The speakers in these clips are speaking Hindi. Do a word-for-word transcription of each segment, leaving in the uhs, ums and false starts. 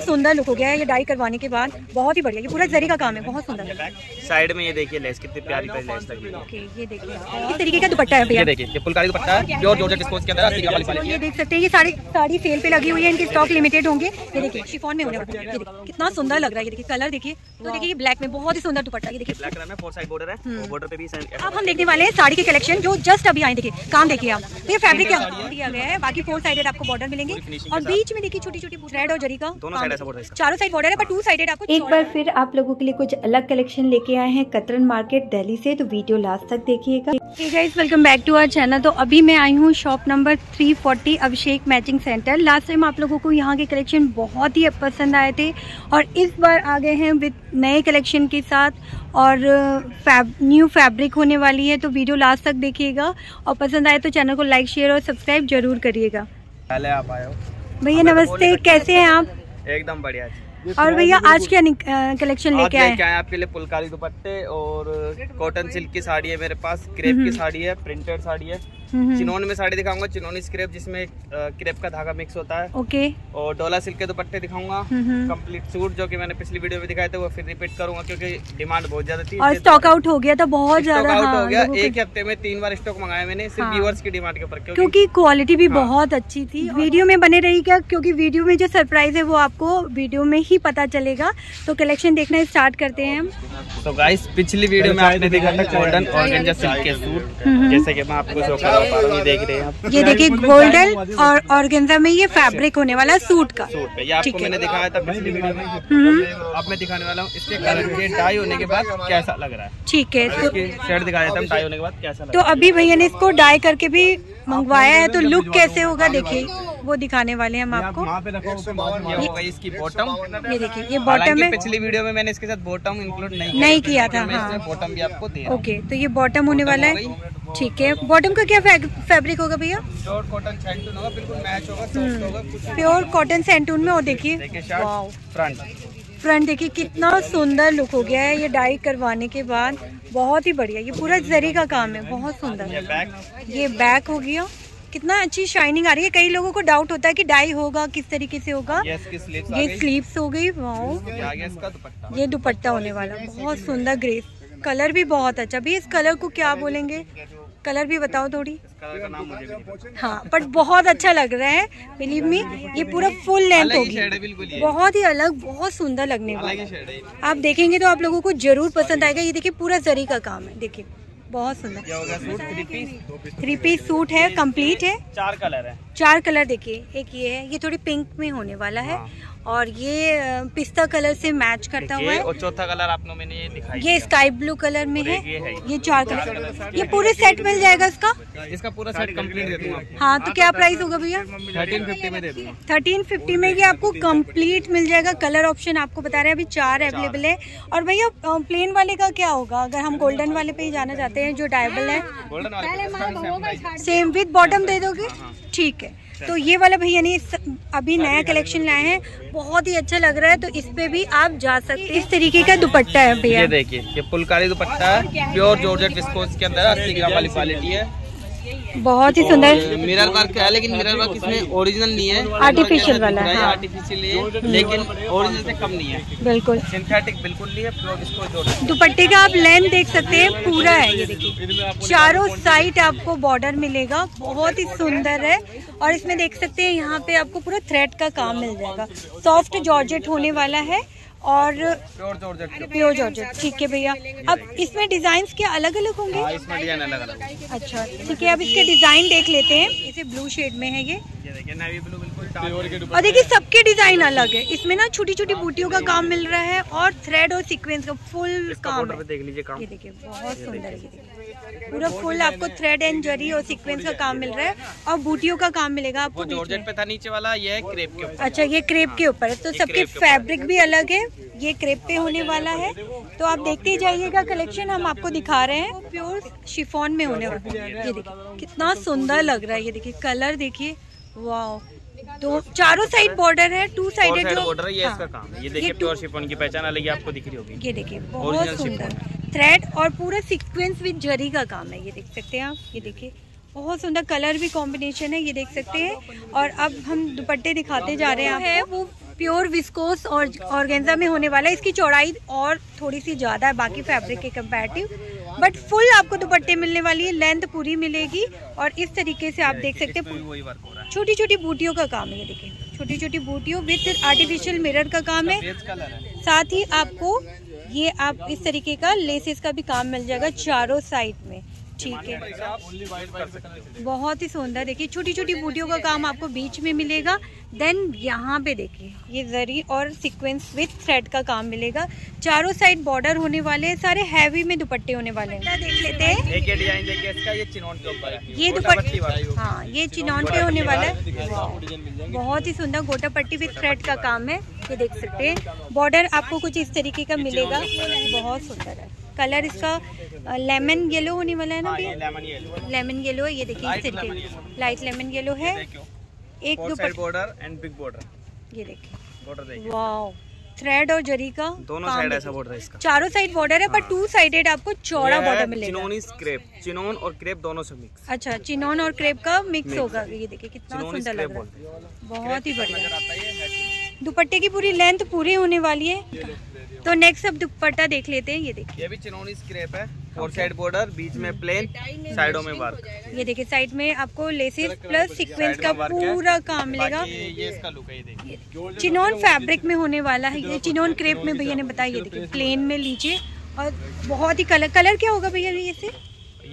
बहुत सुंदर लुक हो गया है ये डाई करवाने के बाद, बहुत ही बढ़िया। ये पूरा जरी का काम है, बहुत सुंदर। साइड में ये देखिए लेस कितनी प्यारी लेस लगी है। ओके ये देखिए किस तरीके का दुपट्टा है भैया। ये देखिए ये फुलकारी दुपट्टा है प्योर जॉर्जेट विस्कोस के अंदर अस्सी वाली। ये देख सकते हैं ये सारी साड़ी सेल पे लगी हुई है, इनके स्टॉक लिमिटेड होंगे। ये देखिए शिफॉन में होने वाली है। ये देखिए कितना सुंदर लग रहा है। ये देखिए कलर देखिए, तो देखिए ये ब्लैक में बहुत ही सुंदर दुपट्टा। ये देखिए ब्लैक कलर में फोर साइड बॉर्डर है, बॉर्डर पे भी। अब हम देखने वाले हैं साड़ी के कलेक्शन जो जस्ट अभी आए। देखिए काम देखिए आप, ये फैब्रिक क्या दिया गया है। बाकी फोर साइडेड आपको बॉर्डर मिलेंगे और बीच में देखिए छोटी छोटी रेड और जरी का दोनों साइड ऐसा बॉर्डर है, चारों साइड बॉर्डर है पर टू साइडेड आपको। एक बार फिर आप लोगों के लिए कुछ अलग कलेक्शन लेके आए हैं कतरन मार्केट दिल्ली से, तो वीडियो लास्ट तक देखिएगा। Hey guys welcome back to our channel. तो अभी मैं आई हूँ शॉप नंबर तीन सौ चालीस Abhishek matching centre. Last time आप लोगों को यहाँ के कलेक्शन बहुत ही पसंद आए थे और इस बार आ गए हैं विद नए कलेक्शन के साथ और फैब न्यू फैब्रिक होने वाली है। तो वीडियो लास्ट तक देखिएगा और पसंद आए तो चैनल को लाइक शेयर और सब्सक्राइब जरूर करिएगा। पहले आप आए हो भैया, नमस्ते, कैसे हैं आप? एकदम बढ़िया। और भैया आज क्या कलेक्शन लेके आए हैं आपके लिए? फुलकारी दुपट्टे और कॉटन सिल्क की साड़ी है मेरे पास, क्रेप की साड़ी है, प्रिंटेड साड़ी है। चिनोन में साड़ी दिखाऊंगा, चिनोनी स्क्रेप जिसमें क्रेप का धागा मिक्स होता है। ओके। और डोला सिल्क के दुपट्टे दिखाऊंगा, कंप्लीट सूट जो कि मैंने पिछली वीडियो में दिखाए थे वो फिर रिपीट करूंगा क्योंकि डिमांड बहुत ज्यादा थी और स्टॉक आउट हो गया था बहुत ज्यादा। आउट हो गया, एक हफ्ते में तीन बार स्टॉक मंगाया मैंने सिर्फ व्यूअर्स की डिमांड के ऊपर, क्योंकि क्वालिटी भी बहुत अच्छी थी। वीडियो में बने रहिएगा क्योंकि वीडियो में जो सरप्राइज है वो आपको वीडियो में ही पता चलेगा। तो कलेक्शन देखना स्टार्ट करते हैं हम। तो गाइस पिछली वीडियो में आपने देखा था कॉटन ऑर्गेंजा सिल्क के सूट, जैसे कि मैं आपको ये देख रहे हैं आप। ये देखिए गोल्डन और ऑर्गेन्जा में ये फैब्रिक होने वाला सूट का। सूट पे ये आपको मैंने दिखाया था पिछली वीडियो में, अब मैं दिखाने वाला हूँ इसके कलर के डाई होने के बाद कैसा लग रहा है। ठीक है, तो शर्ट दिखाया था डाई होने के बाद कैसा लग रहा है। तो अभी भैया ने इसको डाई करके भी मंगवाया है, तो लुक कैसे होगा देखिए वो दिखाने वाले हैं हम आपको। ये हो गई इसकी बॉटम, ये देखिए ये बॉटम है। पिछली वीडियो में मैंने इसके साथ बॉटम इंक्लूड नहीं नहीं किया था। बॉटम भी आपको दे रहा हूं। ओके, तो ये बॉटम होने वाला है। ठीक है, बॉटम का क्या फैब्रिक होगा भैया? प्योर कॉटन सैंटून होगा, बिल्कुल मैच होगा, सॉफ्ट होगा। प्योर कॉटन सैंटून में। और देखिए फ्रंट फ्रंट देखिए कितना सुंदर लुक हो गया है ये डाई करवाने के बाद, बहुत ही बढ़िया। ये पूरा जरी का काम है, बहुत सुंदर। ये बैक हो गया, कितना अच्छी शाइनिंग आ रही है। कई लोगों को डाउट होता है कि डाई होगा किस तरीके से होगा। yes, ये स्लीव्स हो गई। वाओ, ये दुपट्टा होने वाला बहुत सुंदर। ग्रेस कलर भी बहुत अच्छा। अभी इस कलर को क्या बोलेंगे, कलर भी बताओ थोड़ी। कलर का नाम मुझे भी। हाँ, बट बहुत अच्छा लग रहा है, बिलीव मी। ये पूरा फुल लेंथ होगी, बहुत ही अलग, बहुत सुंदर लगने वाला है। आप देखेंगे तो आप लोगों को जरूर पसंद आएगा। ये देखिए पूरा जरी का काम है, देखिए बहुत सुंदर। थ्री पीस सूट है, कंप्लीट है। चार कलर है, चार कलर देखिए। एक ये है, ये थोड़ी पिंक में होने वाला है और ये पिस्ता कलर से मैच करता हुआ है। और चौथा कलर आपको मैंने ये दिखाई, ये स्काई ब्लू कलर में है। ये, है ये चार कलर, ये पूरे सेट मिल जाएगा इसका। इसका पूरा सेट कंप्लीट दे दूंगा। हाँ, तो क्या प्राइस होगा भैया? थर्टीन फिफ्टी में दे दूंगा। थर्टीन फिफ्टी में ये आपको कंप्लीट मिल जाएगा। कलर ऑप्शन आपको बता रहे हैं अभी चार अवेलेबल है। और भैया प्लेन वाले का क्या होगा? अगर हम गोल्डन वाले पे ही जाना चाहते हैं जो डायबल है, सेम विद बॉटम दे दोगे? ठीक है, तो ये वाला भैया ने अभी नया कलेक्शन लाए हैं, बहुत ही अच्छा लग रहा है, तो इस पे भी आप जा सकते हैं। इस तरीके का दुपट्टा है भैया, ये देखिए ये फुलकारी दुपट्टा है, प्योर जॉर्जेट विस्कोस के अंदर अस्सी ग्राम वाली क्वालिटी है, बहुत ही सुंदर। मिरर वर्क है, लेकिन मिरर वर्क इसमें ओरिजिनल नहीं है, आर्टिफिशियल वाला है। आर्टिफिशियल है लेकिन ओरिजिनल से कम नहीं है, बिल्कुल सिंथेटिक बिल्कुल नहीं है। दुपट्टे का आप लेंथ देख सकते हैं, पूरा है। ये देखिए चारों साइड आपको बॉर्डर मिलेगा, बहुत ही सुंदर है। और इसमें देख सकते हैं यहाँ पे आपको पूरा थ्रेड का काम मिल जाएगा। सॉफ्ट जॉर्जेट होने वाला है और प्योर जॉर्जेट, प्योर जॉर्जेट। ठीक है भैया, अब इसमें डिजाइन्स क्या अलग अलग होंगे? इसमें डिजाइन अलग अलग होंगे। अच्छा ठीक है, अब इसके डिजाइन देख लेते हैं। इसे ब्लू शेड में है ये, ये देखिए नेवी ब्लू बिल्कुल। और देखिए सबके डिजाइन अलग है। इसमें ना छोटी छोटी बूटियों का काम मिल रहा है और थ्रेड और सीक्वेंस का फुल काम है। ये देखिए बहुत सुंदर है, पूरा फुल आपको थ्रेड एंड जरी और सीक्वेंस का काम मिल रहा है और बूटियों का काम मिलेगा आपको। जॉर्जेट पे था नीचे वाला, ये क्रेप के ऊपर। अच्छा ये क्रेप के ऊपर है, तो सबके फैब्रिक भी अलग है। ये क्रेप पे होने वाला है, तो आप देखते जाइएगा कलेक्शन। हम आपको दिखा रहे हैं प्योर शिफॉन में होने वाला है। ये देखिए कितना सुंदर लग रहा है। ये देखिए कलर देखिए, वाओ। तो चारों साइड बॉर्डर है, टू साइडेड बॉर्डर है। ये इसका काम है। ये देखिए प्योर शिफॉन की पहचान अलग आपको दिख रही होगी। ये देखिए बहुत सुंदर थ्रेड और पूरा सीक्वेंस विद जरी का काम है। ये देख सकते हैं आप, ये देखिए बहुत सुंदर कलर भी कॉम्बिनेशन है। ये देख सकते हैं। और अब हम दुपट्टे दिखाते जा रहे हैं, वो प्योर विस्कोस और ऑर्गेन्जा में होने वाला है। इसकी चौड़ाई और थोड़ी सी ज़्यादा है बाकी फैब्रिक के कंपैरेटिव, बट फुल आपको दुपट्टे मिलने वाली है, लेंथ पूरी मिलेगी। और इस तरीके से आप देख सकते हैं छोटी छोटी बूटियों का काम है, ये देखिए छोटी छोटी बूटियों विथ आर्टिफिशियल मिरर का काम है। साथ ही आपको ये आप इस तरीके का लेसेस का भी काम मिल जाएगा चारों साइड में, ठीक है। बहुत ही सुंदर, देखिए छोटी छोटी बूटियों का काम आपको बीच में मिलेगा। देन यहाँ पे देखिए ये जरी और सीक्वेंस विथ थ्रेड का काम मिलेगा। चारों साइड बॉर्डर होने वाले हैं, सारे हैवी में दुपट्टे होने वाले हैं। देख लेते हैं एक डिजाइन देखिए इसका, ये चिनॉन के ऊपर है, ये दुपट्टा, हाँ ये चिनॉन पे होने वाला है। बहुत ही सुंदर गोटा पट्टी विथ थ्रेड का काम है, ये देख सकते हैं। बॉर्डर आपको कुछ इस तरीके का मिलेगा, बहुत सुंदर है। कलर इसका लेमन येलो होने वाला है ना, लेमन येलो है, ये देखिए इस तरीके लाइट लेमन येलो है। एक दुपट्टा बॉर्डर एंड बिग बॉर्डर, ये देखिए वाओ, थ्रेड और जरी का दोनों साइड ऐसा बॉर्डर है इसका, चारों साइड बॉर्डर है पर टू साइडेड आपको चौड़ा बॉर्डर मिलेगा। चिनोनी क्रेप, चिनोन और क्रेप दोनों से मिक्स, अच्छा चिनोन और क्रेप का मिक्स होगा। ये देखिए कितना सुंदर लग रहा है, बहुत ही बढ़िया। दुपट्टे की पूरी लेंथ पूरी होने वाली है। तो नेक्स्ट अब दुपट्टा देख लेते हैं, ये देखिए ये भी चिनोनी स्क्रैप है, फोर साइड बॉर्डर, बीच में प्लेन, साइडों में वर्क। ये देखिए साइड में आपको लेसेस प्लस सीक्वेंस का पूरा काम मिलेगा। ये इसका लुक है, ये देखिए चिनोन फैब्रिक में होने वाला है, ये चिनोन क्रेप में भैया ने बताया। ये देखिए प्लेन में लीजिए और बहुत ही कलर, कलर क्या होगा भैया ये से,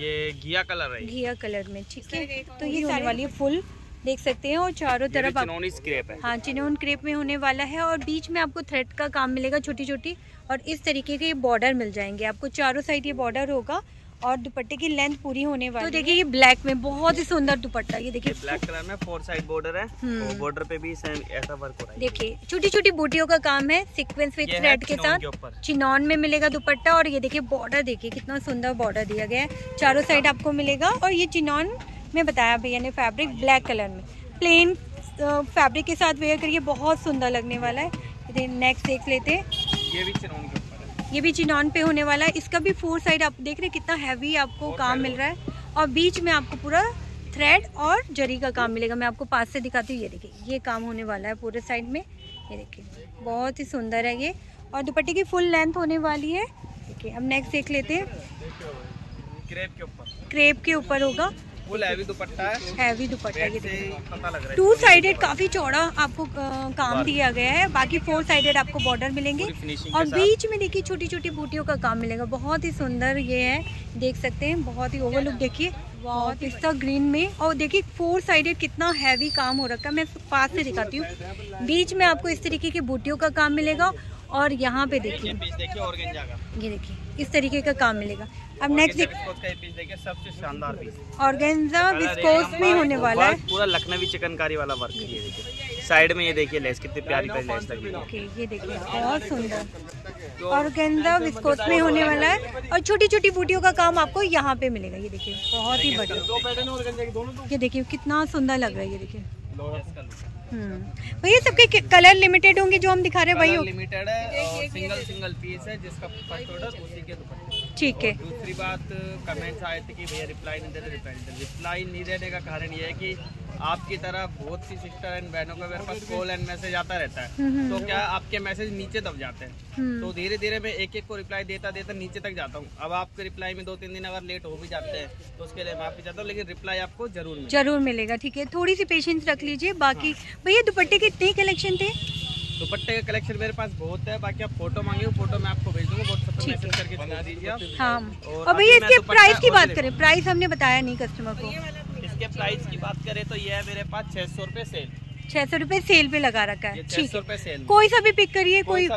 ये घिया कलर है, घिया कलर में, ठीक है। तो ये होने वाली है फुल, देख सकते हैं। और चारों तरफ चिनोन क्रेप है, हाँ चिनोन क्रेप में होने वाला है। और बीच में आपको थ्रेड का काम मिलेगा छोटी छोटी, और इस तरीके के बॉर्डर मिल जाएंगे आपको, चारों साइड ये बॉर्डर होगा। और दुपट्टे की लेंथ पूरी होने वाली है। तो देखिए ये ब्लैक में बहुत ही सुंदर दुपट्टा, ये देखिए ब्लैक कलर में, फोर साइड बॉर्डर है, तो बॉर्डर पे भी सेम ऐसा वर्क हो रहा है। देखिए छोटी छोटी बूटियों का काम है, सीक्वेंस विद थ्रेड के साथ, चिनॉन में मिलेगा दुपट्टा। और ये देखिए बॉर्डर, देखिए कितना सुंदर बॉर्डर दिया गया है, चारों साइड आपको मिलेगा। और ये चिनॉन में बताया भैया ने फैब्रिक, ब्लैक कलर में प्लेन फैब्रिक के साथ वेयर करिए, बहुत सुंदर लगने वाला है। नेक्स्ट देख लेते हैं, ये भी चिनॉन के ऊपर है, ये भी चिनॉन पे होने वाला है। इसका भी फोर साइड आप देख रहे हैं कितना हैवी आपको काम मिल रहा है, और बीच में आपको पूरा थ्रेड और जरी का काम मिलेगा। मैं आपको पास से दिखाती हूँ, ये देखिए ये काम होने वाला है पूरे साइड में, ये देखिए बहुत ही सुंदर है ये। और दुपट्टे की फुल लेंथ होने वाली है। देखिए हम नेक्स्ट देख लेते हैं, क्रेप के ऊपर, क्रेप के ऊपर होगा, फुल हैवी दुपट्टा है, हैवी दुपट्टा ये देखिए टू साइडेड, काफी चौड़ा आपको काम दिया गया है। बाकी फोर साइडेड आपको बॉर्डर मिलेंगे, और बीच में देखिए छोटी छोटी बूटियों का काम मिलेगा, बहुत ही सुंदर ये है, देख सकते हैं। बहुत ही ओवरलुक देखिए, बहुत इसका ग्रीन में, और देखिए फोर साइडेड कितना हैवी काम हो रखा है। मैं पास से दिखाती हूँ, बीच में आपको इस तरीके की बूटियों का काम मिलेगा। और यहाँ पे देखिए ये देखिए इस तरीके का काम मिलेगा। अब नेक्स्ट देखिए सबसे शानदार पीस, ऑर्गेन्जा विस्कोस में होने वाला है, पूरा लखनवी चिकनकारी वाला वर्क। ये देखिए साइड में, ये देखिए लेस कितनी प्यारी प्यारी लेस लगी है, ये देखिए बहुत सुंदर। ऑर्गेन्जा विस्कोस में होने वाला है, और छोटी छोटी बूटियों का काम आपको यहाँ पे मिलेगा। ये देखिए बहुत ही बढ़िया, ये देखिए कितना सुंदर लग रहा है। ये देखिए भैया सबके कलर लिमिटेड होंगे, जो हम दिखा रहे हैं वही लिमिटेड है, और सिंगल सिंगल पीस है जिसका फर्स्ट ऑर्डर उसी के दुपट्टे, ठीक है। दूसरी बात, कमेंट्स आए थे कि भैया रिप्लाई नहीं देते, रिप्लाई रिप्लाई नहीं देने का कारण ये है कि आपकी तरह बहुत सी सिस्टर एंड बहनों का मेरे पास कॉल एंड मैसेज आता रहता है, तो क्या आपके मैसेज नीचे तक जाते हैं, तो धीरे धीरे मैं एक एक को रिप्लाई देता देता नीचे तक जाता हूँ। अब आपके रिप्लाई में दो तीन दिन अगर लेट हो भी जाते हैं तो उसके लिए माफी चाहता हूँ, लेकिन रिप्लाई आपको जरूर जरूर मिलेगा, ठीक है। थोड़ी सी पेशेंस रख लीजिए। बाकी भैया दुपट्टे के कितने कलेक्शन थे? दुपट्टे का कलेक्शन मेरे पास बहुत है, बाकी आप फोटो मांगे, फोटो मैं आपको भेज दूंगा, व्हाट्सएप पे मैसेज करके बता दीजिए आप। हाँ, और भैया इसके प्राइस की बात करें, प्राइस हमने बताया नहीं कस्टमर को। इसके प्राइस की बात करें तो ये है मेरे पास छह सौ रूपये सेल, छह सौ रूपये सेल पे लगा रखा है, ठीक है। कोई सा भी पिक करिए, कोई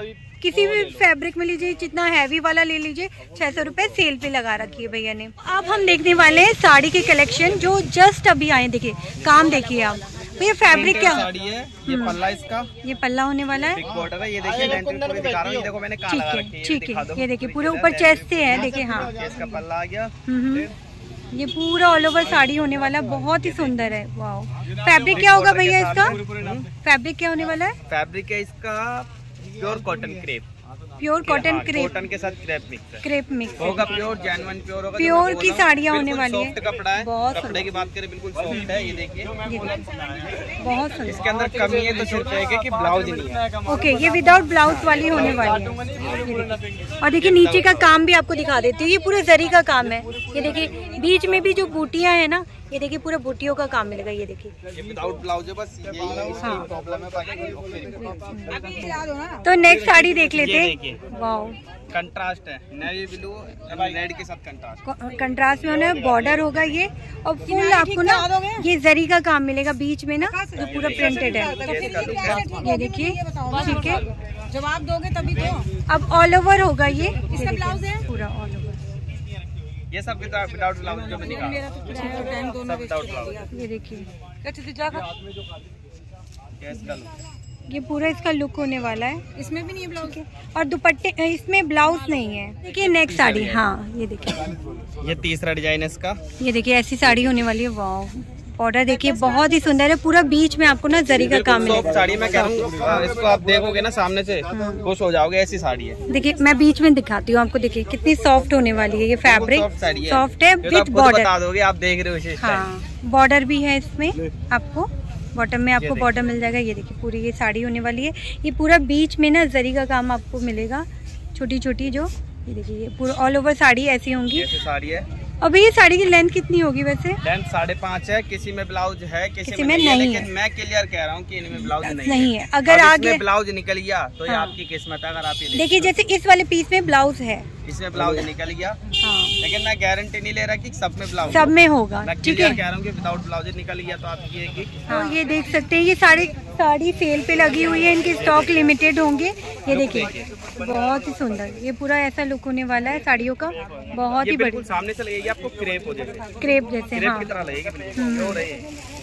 किसी भी फैब्रिक में लीजिए, जितना हैवी वाला ले लीजिए, छह सौ रूपये सेल पे लगा रखी है भैया ने। अब हम देखने वाले हैं साड़ी के कलेक्शन जो जस्ट अभी आए। देखिए काम देखिए आप, ये फैब्रिक क्या है? ये पल्ला, इसका ये पल्ला होने वाला है, बिग बॉर्डर है, ये देखिए लेंथ पूरी दिखा रहा हूं, देखो मैंने काला लगा रखी है, ठीक है। ये देखिए पूरे ऊपर चेस्ट से है, देखिए हां इसका पल्ला आ गया, ये पूरा ऑल ओवर साड़ी होने वाला, बहुत ही सुंदर है। वाओ, फैब्रिक क्या होगा भैया इसका? फैब्रिक क्या होने वाला है? फैब्रिक है इसका pure cotton crepe, pure cotton crepe, cotton के साथ क्रेप मिक्स, क्रेप मिक्स होगा, प्योर जैनुइन प्योर होगा। प्योर की साड़ियाँ होने वाली है, कपड़ा है, बहुत कपड़े की बात करें बिल्कुल सॉफ्ट है। ये देखिए बहुत सुंदर, इसके अंदर कमी है तो सोच रहेगा कि ब्लाउज नहीं है। ओके, ये विदाउट ब्लाउज वाली होने वाली है। और देखिए नीचे का काम भी आपको दिखा देती हूँ, ये पूरे जरी का काम है। ये देखिए बीच में भी जो बूटियाँ है ना, ये देखिए पूरा बूटियों का काम मिलेगा। ये देखिए विदाउट ब्लाउज है, बस यही इसकी प्रॉब्लम है, बाकी तो नेक्स्ट साड़ी देख लेते हैं। वाओ, कंट्रास्ट है, नेवी ब्लू रेड के साथ कंट्रास्ट, कंट्रास्ट में होना बॉर्डर होगा ये, और फुल आपको ना ये जरी का काम मिलेगा बीच में ना, जो पूरा प्रिंटेड है। ये देखिए, ठीक है, जवाब दोगे तभी तो। अब ऑल ओवर होगा ये, इसका ब्लाउज है पूरा ऑल ओवर। ये सब विदाउट ब्लाउज जो मैंने कहा, ये देखिए ये पूरा इसका लुक होने वाला है। इसमें भी नहीं है ब्लाउज और दुपट्टे, इसमें ब्लाउज नहीं है। देखिए नेक्स्ट साड़ी, हाँ ये देखिए, ये तीसरा डिजाइन है इसका। ये देखिए ऐसी साड़ी होने वाली है। वाओ, बॉर्डर देखिए बहुत ही सुंदर है, पूरा बीच में आपको ना जरी का काम मिलेगा। साड़ी मैं कह रहा हूं, इसको आप देखोगे ना सामने से खुश हो जाओगे, ऐसी साड़ी है। देखिए मैं बीच में दिखाती हूँ आपको, देखिए कितनी सॉफ्ट होने वाली है ये फैब्रिक, सॉफ्ट है विद बॉर्डर, आप देख रहे हो। हाँ, बॉर्डर भी है इसमें, आपको बॉटम में आपको बॉर्डर मिल जाएगा। ये देखिए पूरी ये साड़ी होने वाली है, ये पूरा बीच में ना जरी का काम आपको मिलेगा, छोटी छोटी जो। ये देखिए ये पूरा ऑल ओवर साड़ी ऐसी होंगी, ऐसी साड़ी है। अब ये साड़ी की लेंथ कितनी होगी वैसे? लेंथ साढ़े पाँच है, किसी में ब्लाउज है किसी, किसी में, में नहीं, नहीं है। लेकिन मैं क्लियर कह रहा हूँ कि इनमें ब्लाउज नहीं, नहीं है। अगर आगे ब्लाउज निकल गया तो ये आपकी किस्मत है। अगर आप ये देखिए जैसे इस वाले पीस में ब्लाउज है, इसमें ब्लाउज निकल गया, लेकिन मैं गारंटी नहीं ले रहा कि सब में ब्लाउज सब में होगा, ठीक है, कह रहा हूँ कि विदाउट ब्लाउज निकल गया तो आप ये कि हाँ। ये देख सकते हैं ये साड़ी साड़ी सेल पे लगी हुई है, इनके स्टॉक लिमिटेड होंगे। ये देखिए बहुत ही सुंदर, ये पूरा ऐसा लुक होने वाला है साड़ियों का, बहुत ही बढ़िया। सामने से लगेगी आपको क्रेप हो जैसे, क्रेप जैसे हाँ,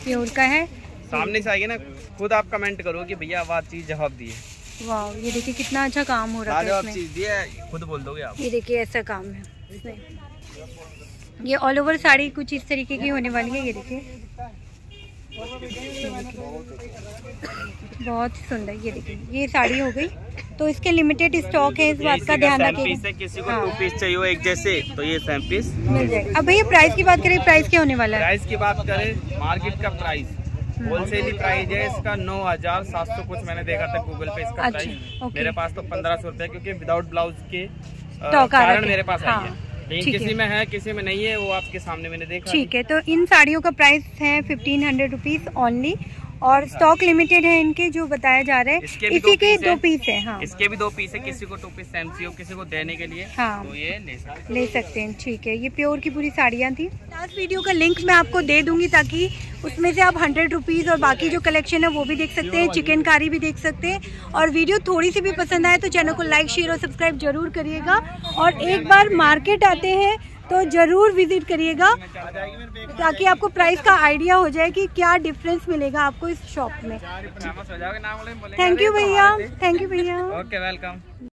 प्योर का है। सामने से आएगी ना, खुद आप कमेंट करो कि भैया वाह चीज जवाब दी है। वाह, ये देखिए कितना अच्छा काम हो रहा है, चीज दी है, खुद बोल दोगे आप। ये देखिए ऐसा काम है इसमें, ये ऑल ओवर साड़ी कुछ इस तरीके की होने वाली है। ये देखिए बहुत सुंदर, ये देखिए ये साड़ी हो गई। तो इसके लिमिटेड स्टॉक है, इस बात का ध्यान रखिए। किसी को टू पीस चाहिए हो एक जैसे, तो ये सेम पीस मिल जाएगा। अब भैया प्राइस की बात करें, प्राइस क्या होने वाला है? प्राइस की बात करें, मार्केट का प्राइस होलसेल प्राइस है इसका नौ हजार सात सौ कुछ मैंने देखा था गूगल पे इसका प्राइस। मेरे पास तो पंद्रह सौ रुपए, क्योंकि विदाउट ब्लाउज के कारण मेरे पास आई है, किसी में है किसी में नहीं है, वो आपके सामने मैंने देखा। ठीक है, तो इन साड़ियों का प्राइस है फिफ्टीन हंड्रेड रुपीज ओनली, और स्टॉक लिमिटेड है इनके, जो बताया जा रहा है। इसी के दो पीस है, हाँ इसके भी दो पीस है, किसी को टू पीस एमसी हो किसी को देने के लिए, हाँ तो ये ले सकते ले सकते हैं। ठीक है, ये प्योर की पूरी साड़ियाँ थी। लास्ट वीडियो का लिंक मैं आपको दे दूंगी, ताकि उसमें से आप हंड्रेड रुपीज़ और बाकी जो कलेक्शन है वो भी देख सकते हैं, चिकनकारी भी देख सकते हैं। और वीडियो थोड़ी सी भी पसंद आए तो चैनल को लाइक शेयर और सब्सक्राइब जरूर करिएगा, और एक बार मार्केट आते हैं तो ज़रूर विजिट करिएगा, ताकि आपको प्राइस का आइडिया हो जाए कि क्या डिफरेंस मिलेगा आपको इस शॉप में। थैंक यू भैया, थैंक यू भैया, ओके वेलकम।